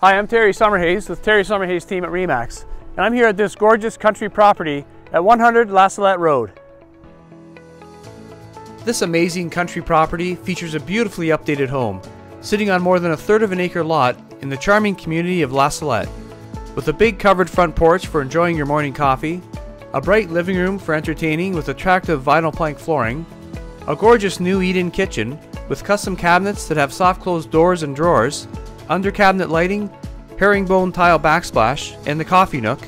Hi, I'm Terry Summerhays with Terry Summerhays team at RE-MAX, and I'm here at this gorgeous country property at 100 La Salette Road. This amazing country property features a beautifully updated home, sitting on more than a third of an acre lot in the charming community of La Salette, with a big covered front porch for enjoying your morning coffee, a bright living room for entertaining with attractive vinyl plank flooring, a gorgeous new eat-in kitchen with custom cabinets that have soft closed doors and drawers, under cabinet lighting, herringbone tile backsplash, and the coffee nook,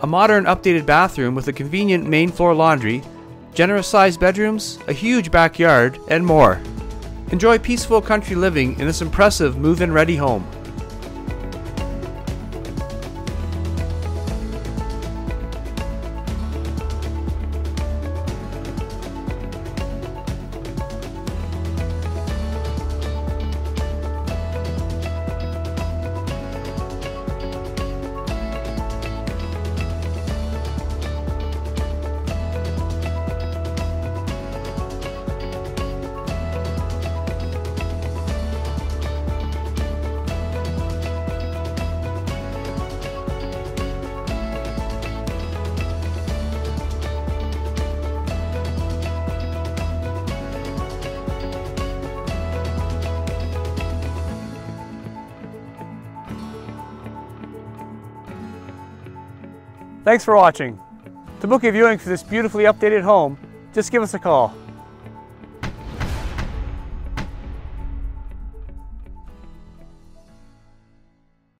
a modern updated bathroom with a convenient main floor laundry, generous sized bedrooms, a huge backyard, and more. Enjoy peaceful country living in this impressive move-in ready home. Thanks for watching. To book a viewing for this beautifully updated home, just give us a call.